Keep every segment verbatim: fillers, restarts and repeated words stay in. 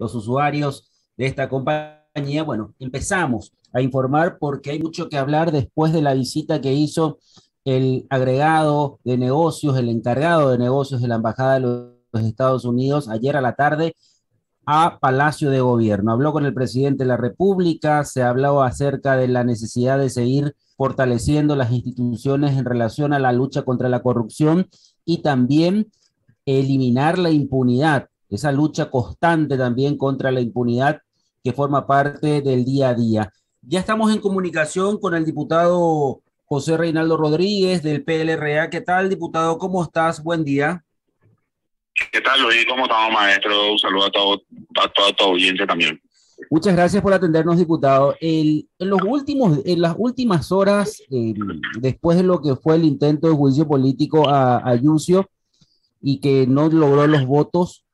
los usuarios de esta compañía, bueno, empezamos a informar porque hay mucho que hablar después de la visita que hizo el agregado de negocios, el encargado de negocios de la Embajada de los Estados Unidos ayer a la tarde a Palacio de Gobierno. Habló con el presidente de la República, se habló acerca de la necesidad de seguir fortaleciendo las instituciones en relación a la lucha contra la corrupción y también eliminar la impunidad, esa lucha constante también contra la impunidad que forma parte del día a día. Ya estamos en comunicación con el diputado José Reinaldo Rodríguez del P L R A. ¿Qué tal, diputado? ¿Cómo estás? Buen día. ¿Qué tal, Luis? ¿Cómo estamos, maestro? Un saludo a todo, a toda tu audiencia también. Muchas gracias por atendernos, diputado. El, en, los últimos, en las últimas horas, eh, después de lo que fue el intento de juicio político a, a Ayuso y que no logró los votos,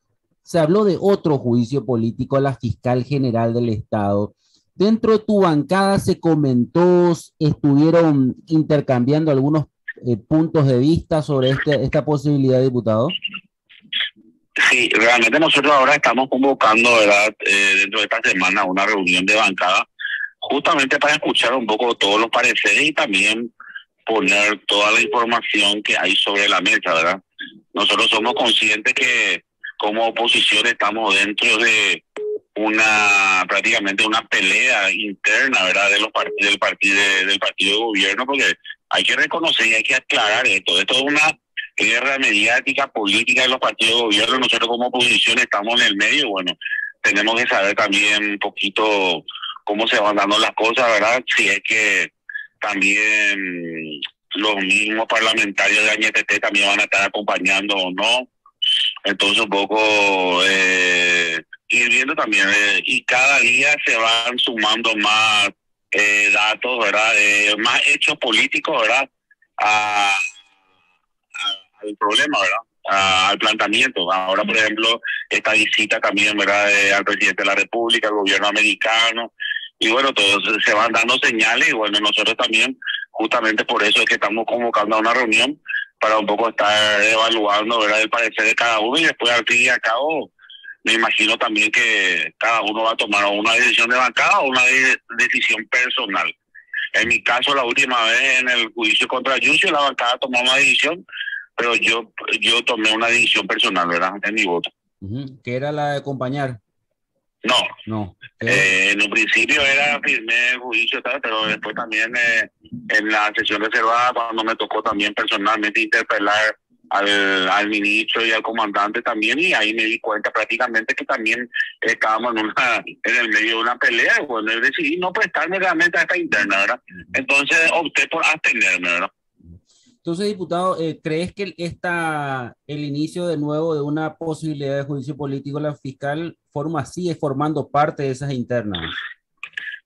se habló de otro juicio político a la fiscal general del Estado. Dentro de tu bancada se comentó, estuvieron intercambiando algunos eh, puntos de vista sobre este, esta posibilidad, diputado. Sí, realmente nosotros ahora estamos convocando, ¿verdad? Eh, dentro de esta semana una reunión de bancada justamente para escuchar un poco todos los pareceres y también poner toda la información que hay sobre la mesa, ¿verdad? Nosotros somos conscientes que como oposición estamos dentro de una prácticamente una pelea interna, ¿verdad? De los part del, part de, del partido de gobierno, porque hay que reconocer y hay que aclarar esto. Esto es una guerra mediática, política de los partidos de gobierno. Nosotros como oposición estamos en el medio. Bueno, tenemos que saber también un poquito cómo se van dando las cosas, ¿verdad? Si es que también los mismos parlamentarios de A N T T también van a estar acompañando o no. Entonces un poco eh, ir viendo también. Eh, y cada día se van sumando más eh, datos, ¿verdad? Eh, más hechos políticos, ¿verdad? A... el problema, ¿verdad? Ah, al planteamiento. Ahora, por ejemplo, esta visita también, ¿verdad? De, al presidente de la República, al gobierno americano, y bueno, todos se van dando señales, y bueno, nosotros también, justamente por eso es que estamos convocando a una reunión para un poco estar evaluando, ¿verdad? El parecer de cada uno, y después al fin y al cabo, me imagino también que cada uno va a tomar una decisión de bancada o una de decisión personal. En mi caso, la última vez en el juicio contra Ayuso, la bancada tomó una decisión, pero yo yo tomé una decisión personal, ¿verdad? En mi voto. ¿Qué era la de acompañar? No. No. Eh, en un principio era firmé el juicio, tal, pero después también eh, en la sesión reservada, cuando me tocó también personalmente interpelar al, al ministro y al comandante también, y ahí me di cuenta prácticamente que también estábamos en, una, en el medio de una pelea, y bueno, decidí no prestarme realmente a esta interna, ¿verdad? Entonces opté por abstenerme, ¿verdad? Entonces, diputado, ¿crees que esta, el inicio de nuevo de una posibilidad de juicio político la fiscal forma sigue formando parte de esas internas?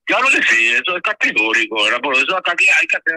Claro que sí, eso es categórico, ¿verdad? Por eso acá hay que hacer,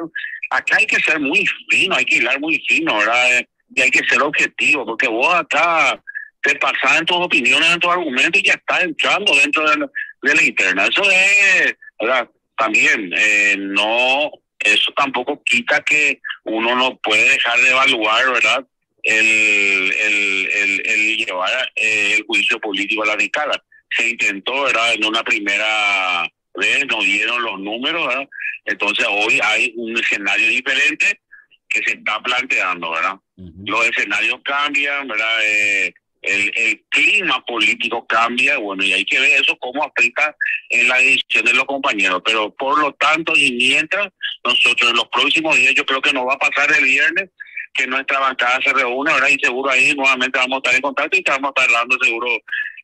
acá hay que ser muy fino, hay que hilar muy fino, ¿verdad? Y hay que ser objetivo, porque vos acá te pasás en tus opiniones, en tus argumentos y ya estás entrando dentro de la, de la interna. Eso es, ¿verdad? También eh, no... Eso tampoco quita que uno no puede dejar de evaluar, ¿verdad? El, el, el, el llevar eh, el juicio político a la escala. Se intentó, ¿verdad? En una primera vez nos dieron los números, ¿verdad? Entonces hoy hay un escenario diferente que se está planteando, ¿verdad? Uh-huh. Los escenarios cambian, ¿verdad? Eh, el, el clima político cambia, bueno, y hay que ver eso cómo afecta en la decisión de los compañeros. Pero por lo tanto, y mientras, nosotros en los próximos días, yo creo que nos va a pasar el viernes, que nuestra bancada se reúne, ¿verdad? Y seguro ahí nuevamente vamos a estar en contacto y vamos a estar dando seguro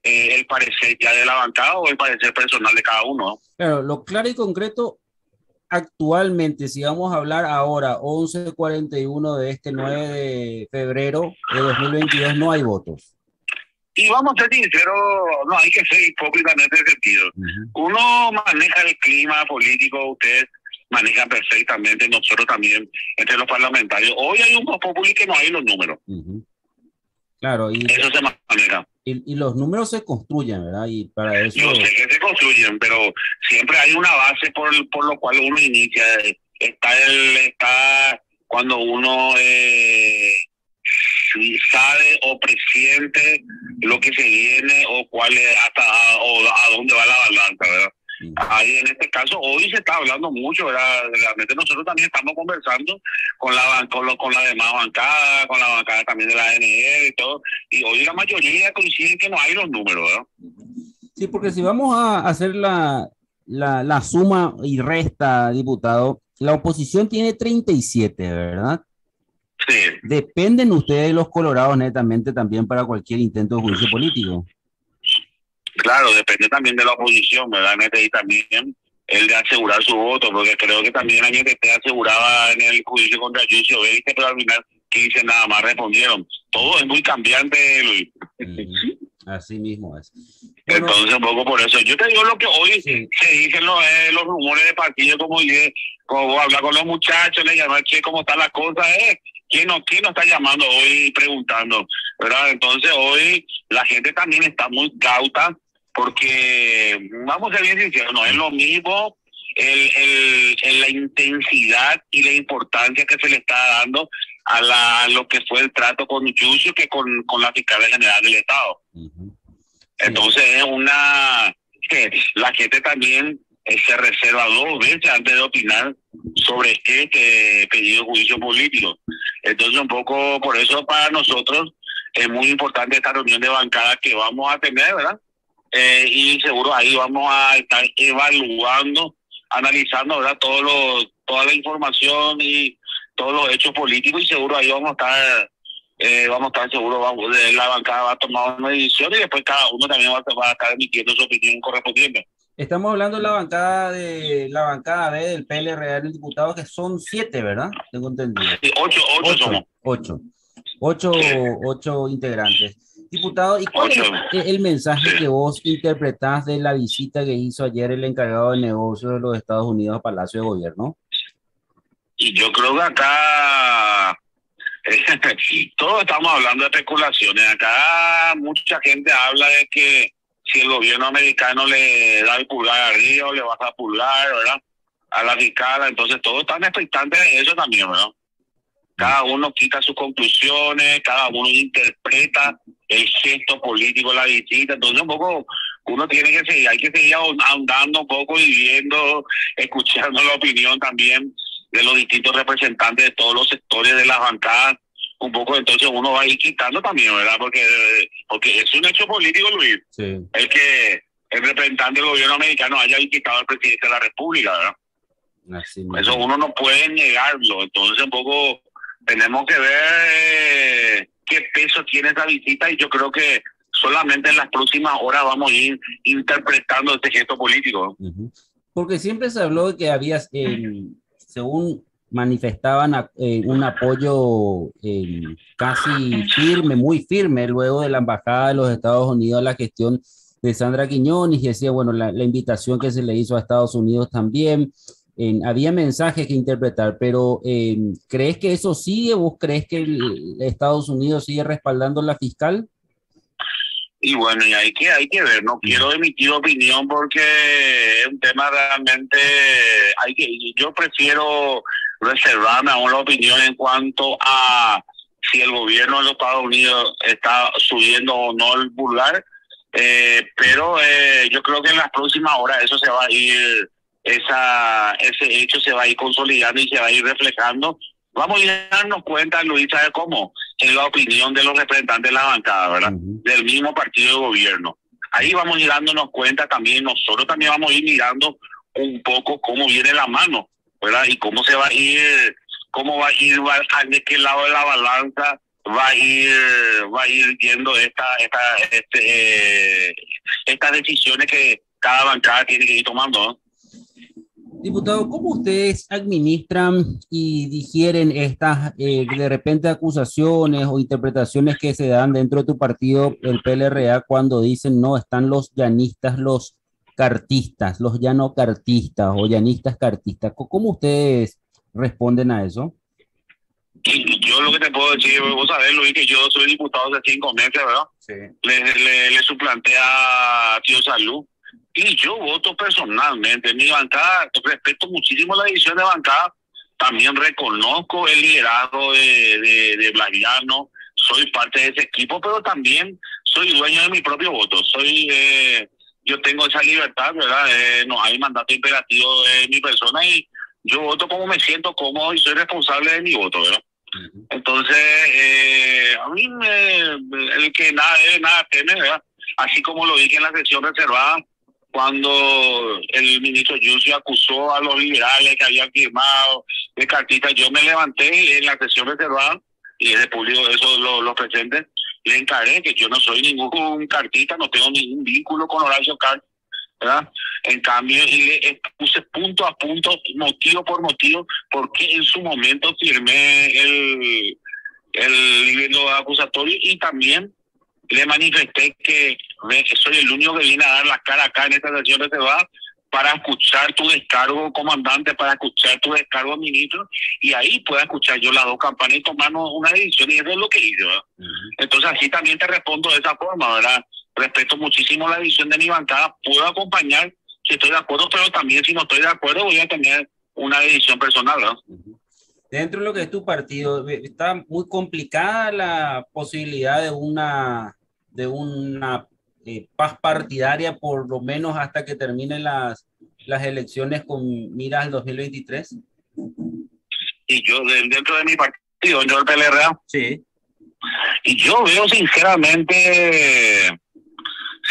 eh, el parecer ya de la bancada o el parecer personal de cada uno. Claro, lo claro y concreto, actualmente, si vamos a hablar ahora, once cuarenta y uno de este nueve de febrero de dos mil veintidós, no hay votos. Y vamos a ser sinceros, no hay que ser hipócritas en ese sentido. Uh-huh. Uno maneja el clima político, ustedes manejan perfectamente, nosotros también, entre los parlamentarios. Hoy hay un populi que no hay los números. Uh-huh. Claro, y eso se maneja. Y, y los números se construyen, ¿verdad? Y para eso... Yo sé que se construyen, pero siempre hay una base por, por lo cual uno inicia. Está el está cuando uno eh, sabe o presiente lo que se viene o cuál es, hasta hay en este caso. Hoy se está hablando mucho, ¿verdad? Realmente nosotros también estamos conversando con la con, lo, con la demás bancada, con la bancada también de la A N R y todo, y hoy la mayoría coinciden que no hay los números, ¿verdad? Sí, porque si vamos a hacer la, la, la suma y resta, diputado, la oposición tiene treinta y siete, ¿verdad? Sí. Dependen ustedes, los colorados, netamente también para cualquier intento de juicio político. Claro, depende también de la oposición, ¿verdad? Y también el de asegurar su voto, porque creo que también la gente esté asegurada en el juicio contra Juicio Veinte, pero al final quince nada más respondieron. Todo es muy cambiante, Luis. Mm, así mismo es. Bueno, entonces, un poco por eso. Yo te digo lo que hoy sí se dicen los, eh, los rumores de partido, como dije, como hablar con los muchachos, le llamar, che, ¿cómo están las cosas? Eh? ¿Quién nos, quién nos está llamando hoy preguntando? ¿Verdad? Entonces, hoy la gente también está muy cauta, porque, vamos a ser bien sinceros, no es lo mismo el, el, el, la intensidad y la importancia que se le está dando a, la, a lo que fue el trato con Yucio que con, con la Fiscalía General del Estado. Uh-huh. Entonces, es una... que la gente también eh, se reserva dos veces antes de opinar sobre este pedido de juicio político. Entonces, un poco por eso para nosotros es muy importante esta reunión de bancada que vamos a tener, ¿verdad? Eh, y seguro ahí vamos a estar evaluando, analizando, ¿verdad? Todos los, toda la información y todos los hechos políticos, y seguro ahí vamos a estar, eh, vamos a estar seguro, vamos, la bancada va a tomar una decisión y después cada uno también va, va a estar emitiendo su opinión correspondiente. Estamos hablando de la bancada de la bancada B del P L R A del diputado, que son siete, ¿verdad? Tengo entendido. Sí, ocho, ocho, ocho somos. Ocho. Ocho, sí. Ocho integrantes. Diputado, ¿y cuál ocho. es el mensaje sí. que vos interpretás de la visita que hizo ayer el encargado del negocio de los Estados Unidos a Palacio de Gobierno? Y yo creo que acá todos estamos hablando de especulaciones. Acá mucha gente habla de que si el gobierno americano le da el pulgar arriba, le baja el pulgar, ¿verdad? A la fiscal, entonces todos están expectantes de eso también, ¿verdad? Cada uno quita sus conclusiones, cada uno interpreta el gesto político de la visita, entonces un poco uno tiene que seguir, hay que seguir ahondando un poco y viendo, escuchando la opinión también de los distintos representantes de todos los sectores de las bancadas, un poco, entonces uno va a ir quitando también, ¿verdad? Porque porque es un hecho político, Luis, sí. el que el representante del gobierno americano haya quitado al presidente de la República, ¿verdad? Así Eso uno no puede negarlo, entonces un poco tenemos que ver qué peso tiene esa visita, y yo creo que solamente en las próximas horas vamos a ir interpretando este gesto político. Uh-huh. Porque siempre se habló de que había, eh, según manifestaban eh, un apoyo eh, casi firme, muy firme, luego de la embajada de los Estados Unidos a la gestión de Sandra Quiñónez, y decía, bueno, la, la invitación que se le hizo a Estados Unidos también, eh, había mensajes que interpretar, pero eh, ¿crees que eso sigue? ¿Vos crees que el, Estados Unidos sigue respaldando a la fiscal? Y bueno, y hay que, hay que ver, no quiero emitir opinión porque es un tema realmente, hay que, yo prefiero reservarme aún la opinión en cuanto a si el gobierno de los Estados Unidos está subiendo o no el vulgar, eh, pero eh, yo creo que en las próximas horas eso se va a ir, esa ese hecho se va a ir consolidando y se va a ir reflejando. Vamos a darnos cuenta, Luis, ¿sabe cómo? En la opinión de los representantes de la bancada, ¿verdad? Uh-huh. Del mismo partido de gobierno. Ahí vamos a ir dándonos cuenta también, nosotros también vamos a ir mirando un poco cómo viene la mano, ¿verdad? Y cómo se va a ir, cómo va a ir, va a, de qué lado de la balanza va a ir, va a ir yendo esta, esta, este, eh, estas decisiones que cada bancada tiene que ir tomando, ¿no? Diputado, ¿cómo ustedes administran y digieren estas, eh, de repente, acusaciones o interpretaciones que se dan dentro de tu partido, el P L R A, cuando dicen, no, están los llanistas, los cartistas, los llanocartistas o llanistas cartistas? ¿Cómo ustedes responden a eso? Yo lo que te puedo decir, vos sabés, Luis, que yo soy diputado hace cinco meses, ¿verdad? Sí. Le, le, le suplanté a Tío Salud. Y yo voto personalmente, mi bancada, respeto muchísimo la división de bancada, también reconozco el liderazgo de, de, de Blas Llano, soy parte de ese equipo, pero también soy dueño de mi propio voto, soy eh, yo tengo esa libertad, ¿verdad? Eh, no hay mandato imperativo de mi persona y yo voto como me siento cómodo y soy responsable de mi voto, ¿verdad? Uh-huh. Entonces, eh, a mí me, el que nada debe, nada teme, ¿verdad? Así como lo dije en la sesión reservada, cuando el ministro Yussi acusó a los liberales que habían firmado de cartitas, yo me levanté en la sesión reservada y de público eso lo, lo presente, le encargué que yo no soy ningún cartita, no tengo ningún vínculo con Horacio Carlos, ¿verdad? En cambio, y le puse punto a punto, motivo por motivo, porque en su momento firmé el, el lo acusatorio y también le manifesté que soy el único que viene a dar la cara acá en esta sesión de debate para escuchar tu descargo, comandante, para escuchar tu descargo, ministro, y ahí pueda escuchar yo las dos campanas y tomarnos una decisión, y eso es lo que hice, ¿verdad? Uh-huh. Entonces, así también te respondo de esa forma, ¿verdad? Respeto muchísimo la decisión de mi bancada, puedo acompañar si estoy de acuerdo, pero también si no estoy de acuerdo voy a tener una decisión personal, ¿verdad? Uh-huh. Dentro de lo que es tu partido, está muy complicada la posibilidad de una, de una eh, paz partidaria, por lo menos hasta que terminen las, las elecciones con miras al dos mil veintitrés. Y yo, dentro de mi partido, yo el P L R A, sí. Y yo veo sinceramente,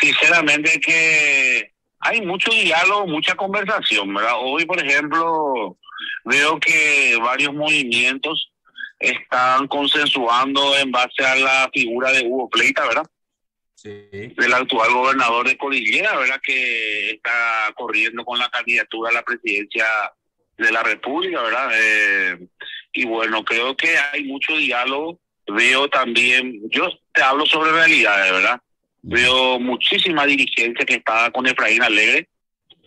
sinceramente que hay mucho diálogo, mucha conversación, ¿verdad? Hoy, por ejemplo, veo que varios movimientos están consensuando en base a la figura de Hugo Fleitas, ¿verdad? Sí. Del actual gobernador de Cordillera, ¿verdad? Que está corriendo con la candidatura a la presidencia de la República, ¿verdad? Eh, y bueno, creo que hay mucho diálogo. Veo también, yo te hablo sobre realidades, ¿verdad? Veo muchísima dirigencia que estaba con Efraín Alegre,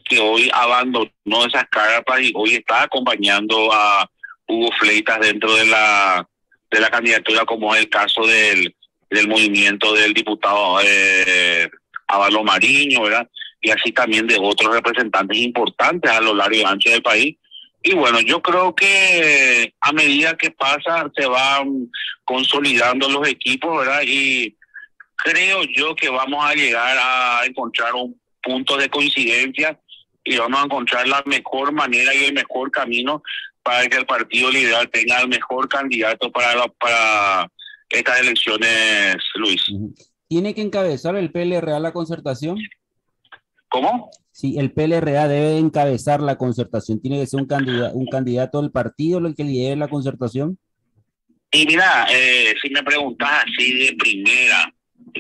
que hoy abandonó esas carpas y hoy está acompañando a Hugo Fleitas dentro de la de la candidatura, como es el caso del del movimiento del diputado eh, Avalo Mariño, ¿verdad? Y así también de otros representantes importantes a lo largo y ancho del país. Y bueno, yo creo que a medida que pasa se van consolidando los equipos, ¿verdad? Y creo yo que vamos a llegar a encontrar un punto de coincidencia y vamos a encontrar la mejor manera y el mejor camino para que el Partido Liberal tenga el mejor candidato para la, para estas elecciones, Luis. ¿Tiene que encabezar el P L R A la concertación? ¿Cómo? Sí, el P L R A debe encabezar la concertación. ¿Tiene que ser un candidato, un candidato del partido el que lidere la concertación? Y mira, eh, si me preguntas así de primera,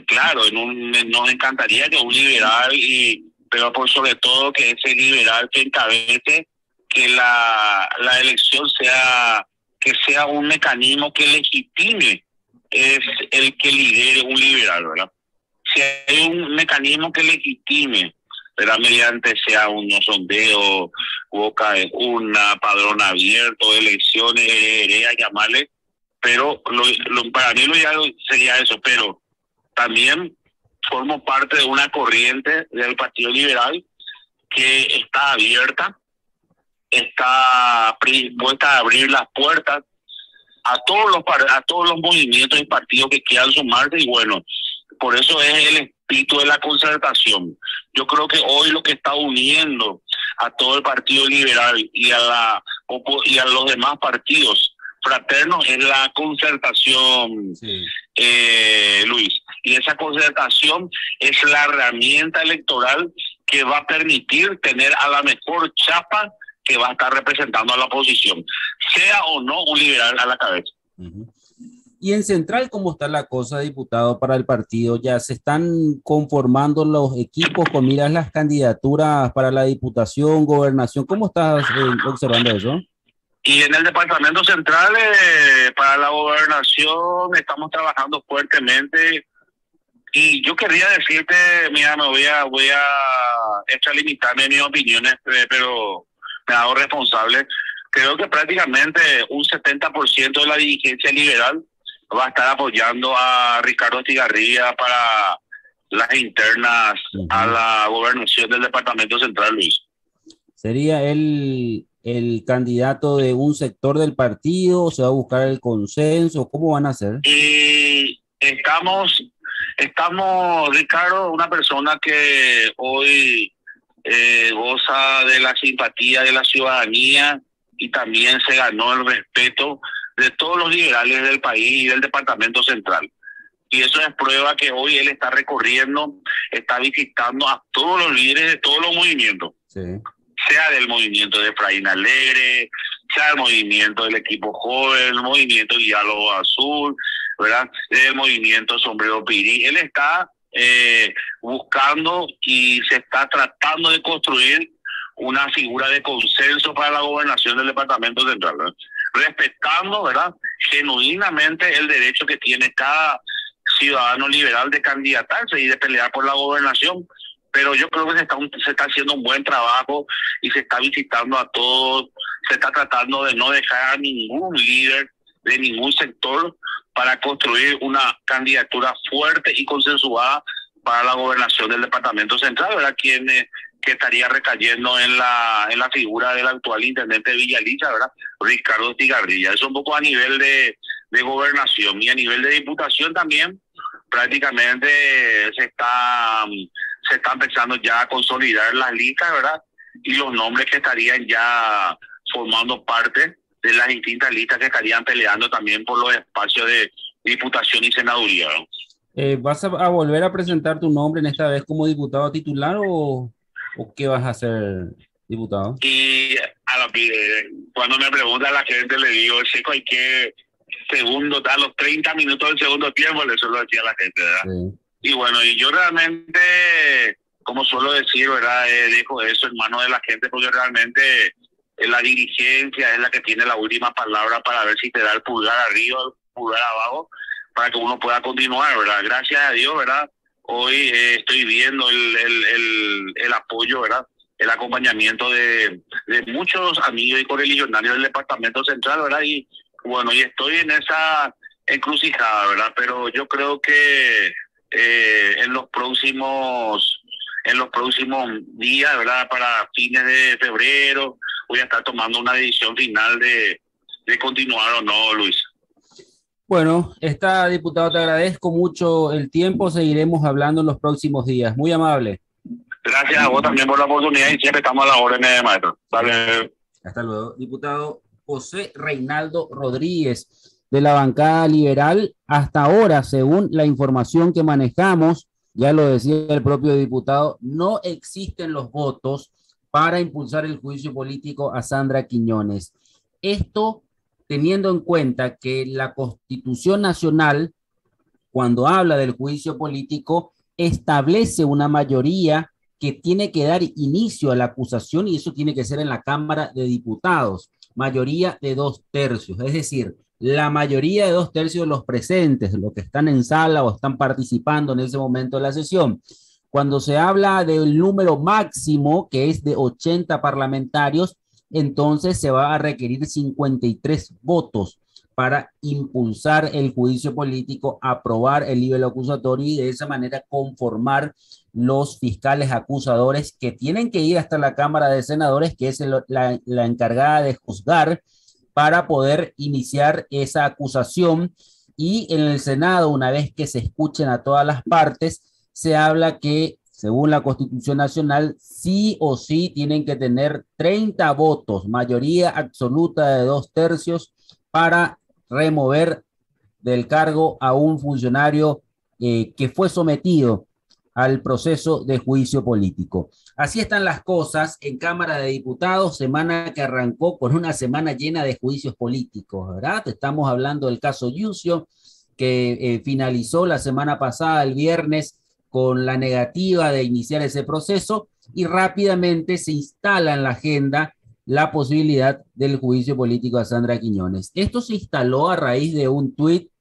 claro, en un, nos encantaría que un liberal, y pero por sobre todo que ese liberal que encabece, que la, la elección sea, que sea un mecanismo que legitime es el que lidere un liberal, ¿verdad? Si hay un mecanismo que legitime, ¿verdad? Mediante sea un sondeo, boca de urna, padrón abierto, elecciones, eh, eh, a llamarle, pero lo, lo, para mí lo ideal sería eso, pero también formo parte de una corriente del Partido Liberal que está abierta, está dispuesta a abrir las puertas a todos los a todos los movimientos y partidos que quieran sumarse, y bueno, por eso es el espíritu de la concertación. Yo creo que hoy lo que está uniendo a todo el Partido Liberal y a la y a los demás partidos fraternos es la concertación, sí. eh, Luis, y esa concertación es la herramienta electoral que va a permitir tener a la mejor chapa que va a estar representando a la oposición, sea o no un liberal a la cabeza. Uh-huh. Y en Central, ¿cómo está la cosa, diputado, para el partido? ¿Ya se están conformando los equipos con miras las candidaturas para la diputación, gobernación? ¿Cómo estás eh, observando eso? Y en el departamento central, eh, para la gobernación, estamos trabajando fuertemente. Y yo quería decirte, mira, me voy a, voy a extralimitarme mis opiniones, pero me hago responsable. Creo que prácticamente un setenta por ciento de la dirigencia liberal va a estar apoyando a Ricardo Tigarría para las internas a la gobernación del departamento central, Luis. ¿Sería él el candidato de un sector del partido? ¿Se va a buscar el consenso? ¿Cómo van a hacer? Y estamos, Estamos, Ricardo, una persona que hoy eh, goza de la simpatía de la ciudadanía y también se ganó el respeto de todos los liberales del país y del departamento central. Y eso es prueba que hoy él está recorriendo, está visitando a todos los líderes de todos los movimientos. Sí. Sea del movimiento de Efraín Alegre, sea del movimiento del equipo joven, el movimiento Diálogo Azul, ¿verdad? El movimiento Sombrero Pirí. Él está eh, buscando y se está tratando de construir una figura de consenso para la gobernación del departamento central, ¿verdad? Respetando, ¿verdad?, genuinamente el derecho que tiene cada ciudadano liberal de candidatarse y de pelear por la gobernación. Pero yo creo que se está, se está haciendo un buen trabajo y se está visitando a todos, se está tratando de no dejar a ningún líder de ningún sector para construir una candidatura fuerte y consensuada para la gobernación del departamento central, ¿verdad? Quien eh, que estaría recayendo en la en la figura del actual intendente de Villaliza, ¿verdad?, Ricardo Tigarría. Eso un poco a nivel de, de gobernación, y a nivel de diputación también prácticamente se está... se está empezando ya a consolidar las listas, ¿verdad? Y los nombres que estarían ya formando parte de las distintas listas que estarían peleando también por los espacios de diputación y senaduría, ¿no? Eh, ¿Vas a, a volver a presentar tu nombre en esta vez como diputado titular o, o qué vas a hacer, diputado? Y a la, cuando me pregunta a la gente le digo, sé que hay que segundo, a los treinta minutos del segundo tiempo, le suelo decir a la gente, ¿verdad? Sí. Y bueno, y yo realmente, como suelo decir, ¿verdad?, eh, dejo eso en manos de la gente, porque realmente la dirigencia es la que tiene la última palabra para ver si te da el pulgar arriba o el pulgar abajo, para que uno pueda continuar, ¿verdad? Gracias a Dios, ¿verdad?, hoy eh, estoy viendo el, el, el, el apoyo, ¿verdad?, el acompañamiento de, de muchos amigos y correligionarios del departamento central, ¿verdad? Y bueno, y estoy en esa encrucijada, ¿verdad? Pero yo creo que... Eh, en los próximos en los próximos días, ¿verdad?, para fines de febrero voy a estar tomando una decisión final de, de continuar o no, Luis. Bueno, está, diputado, te agradezco mucho el tiempo, seguiremos hablando en los próximos días, muy amable. Gracias a vos también por la oportunidad y siempre estamos a las órdenes, maestro. Dale. Hasta luego. Diputado José Reinaldo Rodríguez, de la bancada liberal. Hasta ahora, según la información que manejamos, ya lo decía el propio diputado, no existen los votos para impulsar el juicio político a Sandra Quiñónez. Esto teniendo en cuenta que la Constitución Nacional, cuando habla del juicio político, establece una mayoría que tiene que dar inicio a la acusación, y eso tiene que ser en la Cámara de Diputados, mayoría de dos tercios, es decir, la mayoría de dos tercios de los presentes, los que están en sala o están participando en ese momento de la sesión. Cuando se habla del número máximo, que es de ochenta parlamentarios, entonces se va a requerir cincuenta y tres votos para impulsar el juicio político, aprobar el libelo acusatorio y de esa manera conformar los fiscales acusadores que tienen que ir hasta la Cámara de Senadores, que es el, la, la encargada de juzgar, para poder iniciar esa acusación. Y en el Senado, una vez que se escuchen a todas las partes, se habla que, según la Constitución Nacional, sí o sí tienen que tener treinta votos, mayoría absoluta de dos tercios, para remover del cargo a un funcionario eh, que fue sometido al proceso de juicio político. Así están las cosas en Cámara de Diputados, semana que arrancó con una semana llena de juicios políticos, ¿verdad? Estamos hablando del caso Yucio, que eh, finalizó la semana pasada, el viernes, con la negativa de iniciar ese proceso, y rápidamente se instala en la agenda la posibilidad del juicio político a Sandra Quiñónez. Esto se instaló a raíz de un tuit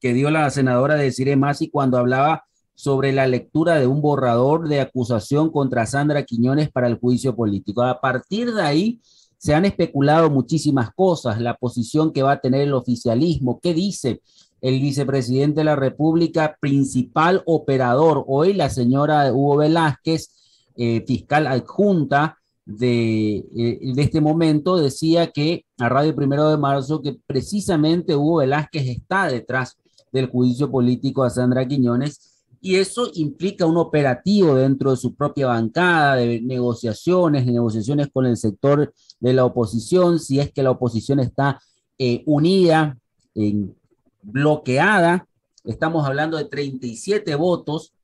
que dio la senadora de Cire Masi cuando hablaba sobre la lectura de un borrador de acusación contra Sandra Quiñónez para el juicio político. A partir de ahí se han especulado muchísimas cosas, la posición que va a tener el oficialismo, qué dice el vicepresidente de la República, principal operador hoy, la señora Hugo Velázquez, eh, fiscal adjunta de, eh, de este momento, decía que a Radio Primero de Marzo que precisamente Hugo Velázquez está detrás del juicio político a Sandra Quiñónez, Y eso implica un operativo dentro de su propia bancada, de negociaciones, de negociaciones con el sector de la oposición, si es que la oposición está eh, unida, eh, bloqueada. Estamos hablando de treinta y siete votos,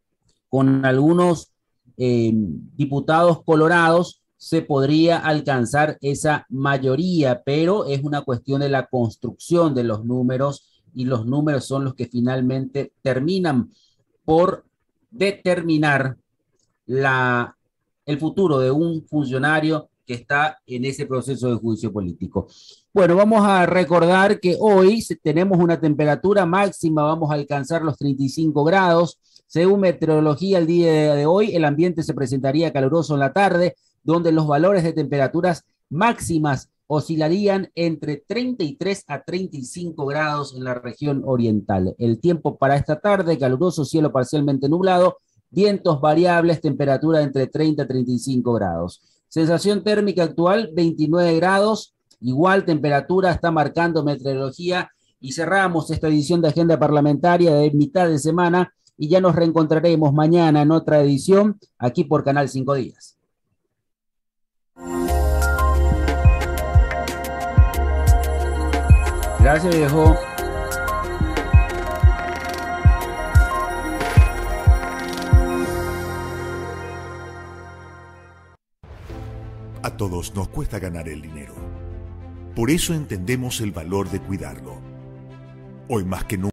con algunos eh, diputados colorados se podría alcanzar esa mayoría, pero es una cuestión de la construcción de los números, y los números son los que finalmente terminan por determinar la, el futuro de un funcionario que está en ese proceso de juicio político. Bueno, vamos a recordar que hoy tenemos una temperatura máxima, vamos a alcanzar los treinta y cinco grados. Según meteorología, el día de hoy el ambiente se presentaría caluroso en la tarde, donde los valores de temperaturas máximas oscilarían entre treinta y tres a treinta y cinco grados en la región oriental. El tiempo para esta tarde: caluroso, cielo parcialmente nublado, vientos variables, temperatura entre treinta a treinta y cinco grados. Sensación térmica actual veintinueve grados, igual temperatura está marcando meteorología, y cerramos esta edición de Agenda Parlamentaria de mitad de semana, y ya nos reencontraremos mañana en otra edición aquí por Canal cinco Días. Gracias, viejo. A todos nos cuesta ganar el dinero. Por eso entendemos el valor de cuidarlo. Hoy más que nunca.